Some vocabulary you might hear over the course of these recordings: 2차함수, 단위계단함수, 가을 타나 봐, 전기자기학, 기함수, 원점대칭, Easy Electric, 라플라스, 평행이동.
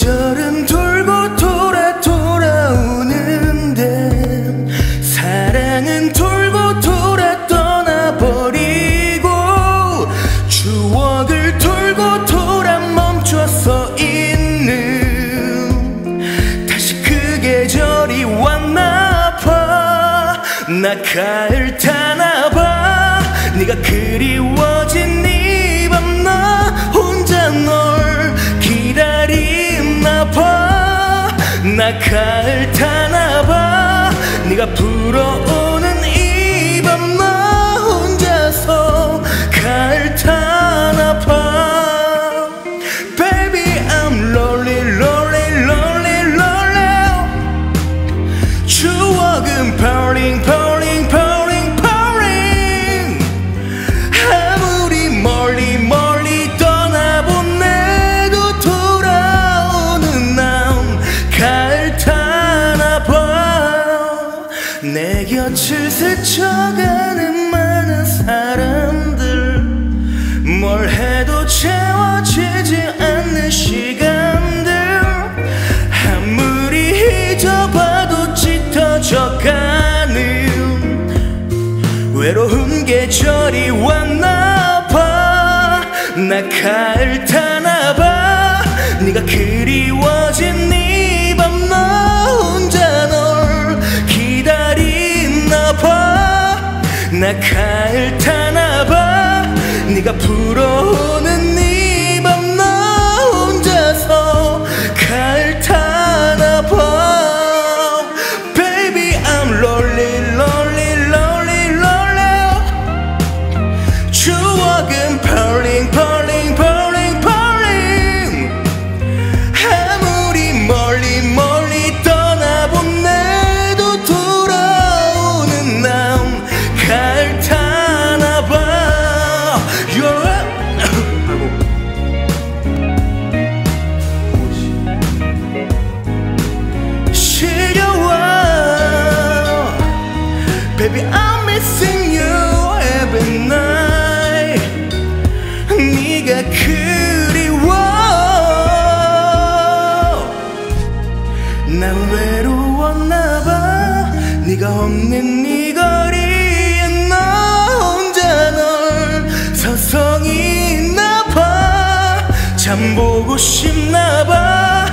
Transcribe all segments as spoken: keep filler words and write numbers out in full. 계절은 돌고 돌아 돌아오는데 사랑은 돌고 돌아 떠나버리고 추억을 돌고 돌아 멈춰서 있는 다시 그 계절이 왔나 봐. 나 가을 타나 봐. 네가 그리워진 이 밤 나 혼자 널 기다리나 봐. 나 가을 타나 봐. 네가 불어오는 이 밤 나 혼자서 가을 타나 봐. Baby I'm lonely lonely lonely lonely. 추억은 burning burning burning. 내 곁을 스쳐가는 많은 사람들, 뭘 해도 채워지지 않는 시간들, 아무리 잊어봐도 짙어져가는 외로운 계절이 왔나 봐. 나 가을 타나 봐. 네가 그리워진 이 밤 나 혼자 널 기다리나 봐. 나 가을 타나 봐. 네가 불어오는 이 밤 나 혼자서 가을 타나 봐. Baby I'm lonely lonely lonely lonely. 추억은 burning burning burning burning. 아무리 멀리 멀리 떠나보내도 돌아오는 남 가을 타나 봐. You're a 시려와. Baby I'm missing you every night. 네가 그리워. 난 외로웠나 봐. 네가 없는 이 거리에 나 혼자 널 서성이나 봐. 참 보고 싶나 봐.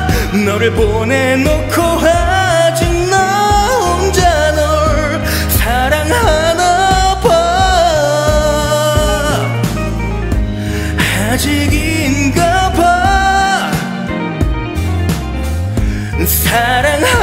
너를 보내놓고 아직 나 혼자 널 사랑하나 봐. 아직인가 봐. 사랑하나 봐.